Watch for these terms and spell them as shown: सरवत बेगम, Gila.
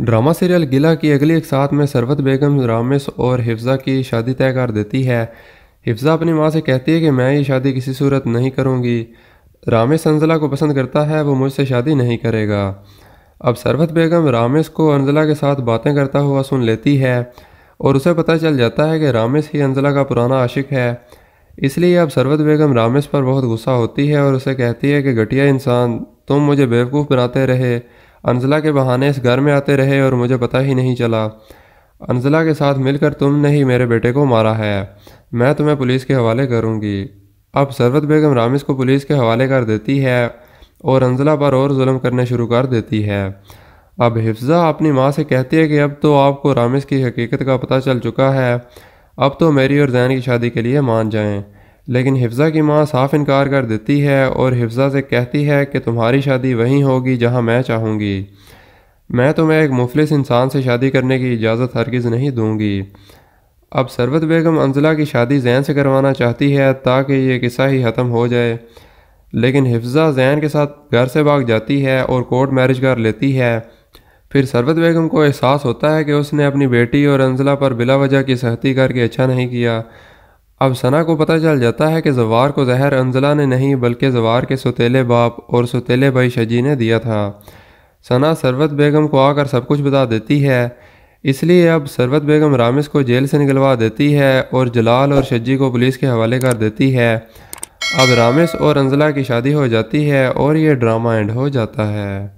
Drama serial गिला की अगली एक साथ में सरवत बेगम रामेश और हिफ्जा की शादी तय कर देती है। हिफ्जा अपनी माँ से कहती है कि मैं ये शादी किसी सूरत नहीं करूँगी। रामेश अंजला को पसंद करता है, वो मुझसे शादी नहीं करेगा। अब सरवत बेगम रामेश को अंजला के साथ बातें करता हुआ सुन लेती है और उसे पता चल जाता है कि रामेश ही अंजला का पुराना आशिक है। इसलिए अब सरवत बेगम रामेश पर बहुत गुस्सा होती है और उसे कहती है कि घटिया इंसान, तुम मुझे बेवकूफ़ बनाते रहे, अंजला के बहाने इस घर में आते रहे और मुझे पता ही नहीं चला। अंजला के साथ मिलकर तुमने ही मेरे बेटे को मारा है, मैं तुम्हें पुलिस के हवाले करूँगी। अब सरवत बेगम रामेश को पुलिस के हवाले कर देती है और अंजला पर और जुल्म करने शुरू कर देती है। अब हिफ्जा अपनी माँ से कहती है कि अब तो आपको रामेश की हकीकत का पता चल चुका है, अब तो मेरी और जैन की शादी के लिए मान जाएं। लेकिन हिफ्जा की माँ साफ इनकार कर देती है और हिफ्जा से कहती है कि तुम्हारी शादी वहीं होगी जहां मैं चाहूँगी। मैं तुम्हें एक मुफलिस इंसान से शादी करने की इजाज़त हरगिज़ नहीं दूँगी। अब सरवत बेगम अंजला की शादी जैन से करवाना चाहती है ताकि ये किस्सा ही ख़त्म हो जाए, लेकिन हिफ्जा जैन के साथ घर से भाग जाती है और कोर्ट मैरिज कर लेती है। फिर सरवत बेगम को एहसास होता है कि उसने अपनी बेटी और अंजला पर बिला वजह की सहती करके अच्छा नहीं किया। अब सना को पता चल जाता है कि जवार को जहर अंजला ने नहीं बल्कि जवार के सौतेले बाप और सौतेले भाई शजी ने दिया था। सना सरवत बेगम को आकर सब कुछ बता देती है। इसलिए अब सरवत बेगम रामेश को जेल से निकलवा देती है और जलाल और शजी को पुलिस के हवाले कर देती है। अब रामेश और अंजला की शादी हो जाती है और ये ड्रामा एंड हो जाता है।